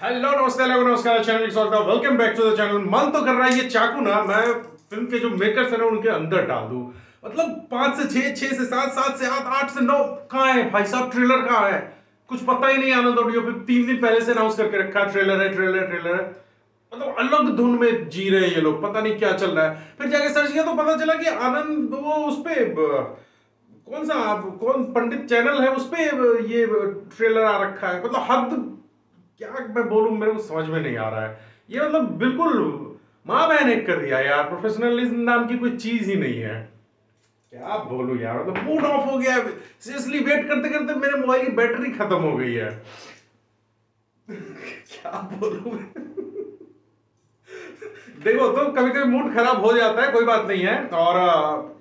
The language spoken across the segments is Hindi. हेलो नमस्ते नमस्कार चैनल स्वागत, welcome back to the channel. मन तो कर रहा है ये चाकू ना मैं फिल्म के जो मेकर्स हैं ना उनके अंदर डाल दूं। मतलब 5 से 6, 6 से 7, 7 से 8, 8 से 9 कहाँ है भाई साहब? ट्रेलर कहाँ है? कुछ पता ही नहीं। आनंद ऑडियो पे 3 दिन पहले से अनाउंस करके रखा है ट्रेलर है। मतलब अलग धुन में जी रहे हैं ये लोग, पता नहीं क्या चल रहा है। फिर जाके सर्च किया तो पता चला कि आनंद वो उस पर कौन पंडित चैनल है उस पर ये ट्रेलर आ रखा है। मतलब हद, क्या मैं बोलूं, मेरे को समझ में नहीं आ रहा है ये। मतलब बिल्कुल माँ बहन एक कर दिया यार, प्रोफेशनलिज्म नाम की कोई चीज ही नहीं है। क्या बोलूं यार, मतलब मूड ऑफ हो गया। सीरियसली वेट करते करते मेरे मोबाइल की बैटरी खत्म हो गई है। क्या बोलूं देखो, तो कभी कभी मूड खराब हो जाता है, कोई बात नहीं है। और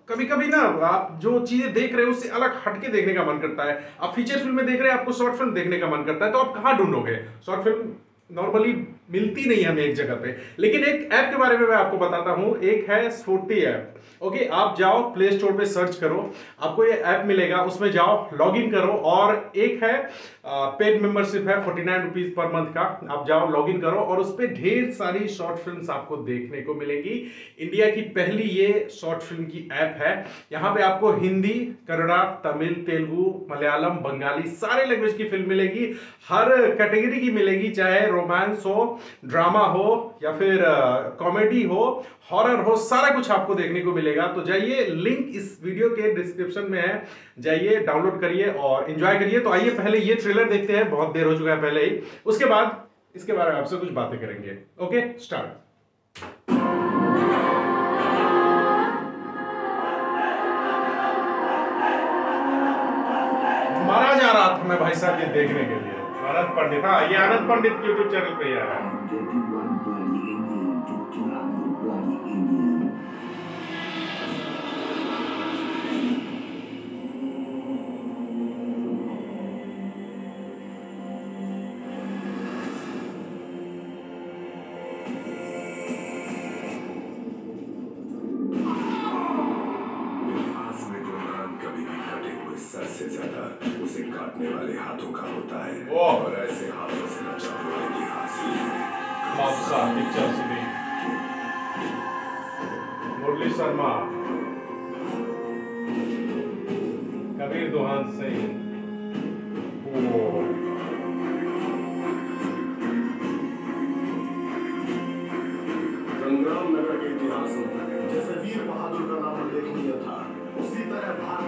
कभी कभी ना आप जो चीजें देख रहे हो उससे अलग हटके देखने का मन करता है। आप फीचर फिल्में देख रहे हैं, आपको शॉर्ट फिल्म देखने का मन करता है, तो आप कहाँ ढूंढोगे? शॉर्ट फिल्म नॉर्मली मिलती नहीं हमें एक जगह पे। लेकिन एक ऐप के बारे में मैं आपको बताता हूँ, एक है स्फूर्ति ऐप। ओके, आप जाओ प्ले स्टोर पे सर्च करो, आपको ये ऐप मिलेगा। उसमें जाओ, लॉग इन करो। और एक है पेड मेंबरशिप है, 49 रुपीज पर मंथ का। आप जाओ, लॉग इन करो और उस पर ढेर सारी शॉर्ट फिल्म्स आपको देखने को मिलेंगी। इंडिया की पहली ये शॉर्ट फिल्म की ऐप है। यहाँ पे आपको हिंदी, कन्नड़ा, तमिल, तेलुगु, मलयालम, बंगाली सारे लैंग्वेज की फिल्म मिलेगी। हर कैटेगरी की मिलेगी, चाहे रोमांस हो, ड्रामा हो, या फिर कॉमेडी हो, हॉरर हो, सारा कुछ आपको देखने को मिलेगा। तो जाइए, लिंक इस वीडियो के डिस्क्रिप्शन में है, जाइए डाउनलोड करिए और एंजॉय करिए। तो आइए पहले ये ट्रेलर देखते हैं, बहुत देर हो चुका है पहले ही, उसके बाद इसके बारे में आपसे कुछ बातें करेंगे। Okay, start. मारा जा रहा था मैं भाई साहब ये देखने के लिए। आनंद पंडित, हाँ ये आनंद पंडित YouTube चैनल पे आया है। सबसे ज्यादा उसे काटने वाले हाथों का होता है, और ऐसे हाथों से बचा हुआ इतिहास। मुरली शर्मा, कबीर दोहान सिंह,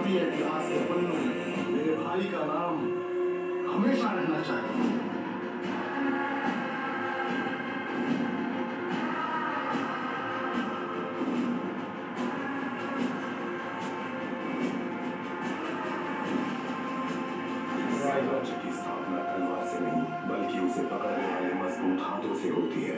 इतिहास के पन्नों में मेरे भाई का नाम हमेशा रहना चाहिए। राज्य की स्थापना तलवार से नहीं बल्कि उसे पकड़ने वाले मजबूत हाथों से होती है।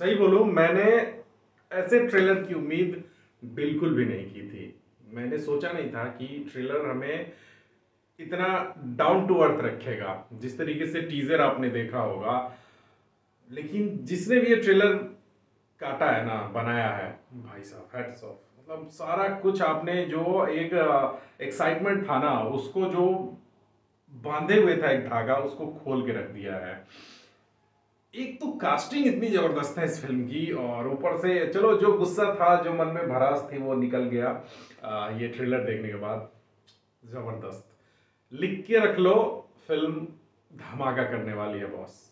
सही बोलूं, मैंने ऐसे ट्रेलर की उम्मीद बिल्कुल भी नहीं की थी। मैंने सोचा नहीं था कि ट्रेलर हमें इतना डाउन टू अर्थ रखेगा, जिस तरीके से टीजर आपने देखा होगा। लेकिन जिसने भी ये ट्रेलर काटा है ना, बनाया है भाई साहब, हैट्स ऑफ। मतलब सारा कुछ आपने जो एक एक्साइटमेंट था ना, उसको जो बांधे हुए था एक धागा, उसको खोल के रख दिया है। एक तो कास्टिंग इतनी जबरदस्त है इस फिल्म की, और ऊपर से चलो जो गुस्सा था, जो मन में भड़ास थी, वो निकल गया ये थ्रिलर देखने के बाद। जबरदस्त, लिख के रख लो, फिल्म धमाका करने वाली है बॉस,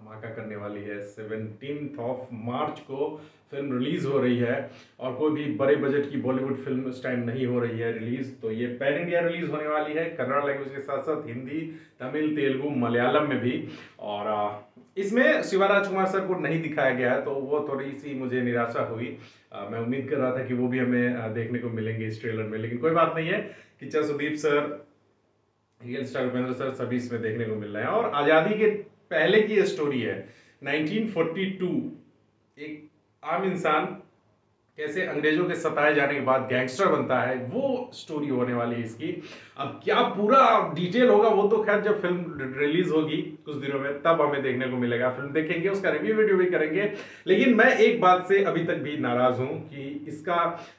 धमाका करने वाली है। 17 मार्च को फिल्म रिलीज हो रही है, और कोई भी बड़े बजट की बॉलीवुड फिल्म इस टाइम नहीं हो रही है रिलीज, तो ये पैन इंडिया रिलीज होने वाली है, कन्नड़ लैंग्वेज के साथ साथ हिंदी, तमिल, तेलुगु, मलयालम में भी। और इसमें शिवराज कुमार सर को नहीं दिखाया गया है, तो वो थोड़ी सी मुझे निराशा हुई। मैं उम्मीद कर रहा था कि वो भी हमें देखने को मिलेंगे इस ट्रेलर में, लेकिन कोई बात नहीं है। Kichcha Sudeep sir, real star Upendra sir, सभी इसमें देखने को मिल रहे हैं। और आज़ादी के पहले की स्टोरी है, 1942, एक आम इंसान कैसे अंग्रेजों के सताए जाने के बाद गैंगस्टर बनता है, वो स्टोरी होने वाली है इसकी। अब क्या पूरा डिटेल होगा वो तो खैर जब फिल्म रिलीज होगी कुछ दिनों में, तब हमें देखने को मिलेगा। फिल्म देखेंगे, उसका रिव्यू वीडियो भी करेंगे। लेकिन मैं एक बात से अभी तक भी नाराज हूं कि इसका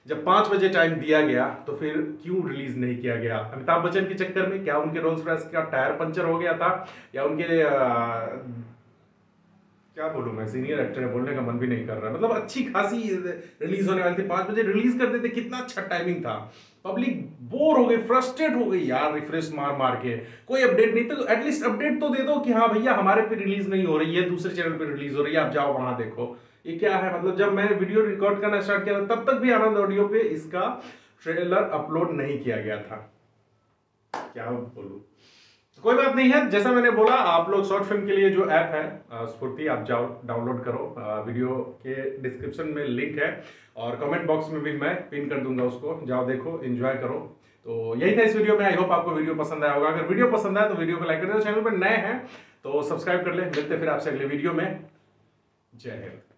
जब 5 बजे टाइम दिया गया तो फिर क्यों रिलीज नहीं किया गया। अमिताभ बच्चन के चक्कर में क्या उनके रोल्स रॉयस का टायर पंचर हो गया था, या उनके क्या बोलूँ मैं, सीनियर एक्टर है, बोलने का मन भी नहीं कर रहा। मतलब अच्छी खासी रिलीज होने वाली थी, 5 बजे रिलीज करते थे, कितना अच्छा टाइमिंग था। पब्लिक बोर हो गई, फ्रस्ट्रेट हो गई यार, रिफ्रेश मार मार के। कोई अपडेट नहीं, तो एटलीस्ट अपडेट तो दे दो कि हाँ भैया हमारे पे रिलीज नहीं हो रही है, दूसरे चैनल पे रिलीज हो रही है, आप जाओ वहाँ देखो। ये क्या है, मतलब जब मैंने वीडियो रिकॉर्ड करना स्टार्ट किया था तब तक भी आनंद ऑडियो पे इसका ट्रेलर अपलोड नहीं किया गया था। क्या बोलूँ, कोई बात नहीं है। जैसा मैंने बोला, आप लोग शॉर्ट फिल्म के लिए जो ऐप है स्फूर्ति, आप जाओ डाउनलोड करो, वीडियो के डिस्क्रिप्शन में लिंक है और कमेंट बॉक्स में भी मैं पिन कर दूंगा उसको, जाओ देखो, एंजॉय करो। तो यही था इस वीडियो में, आई होप आपको वीडियो पसंद आया होगा। अगर वीडियो पसंद आया तो वीडियो को लाइक कर दो, चैनल पर नए हैं तो सब्सक्राइब कर ले। मिलते फिर आपसे अगले वीडियो में, जय हिंद।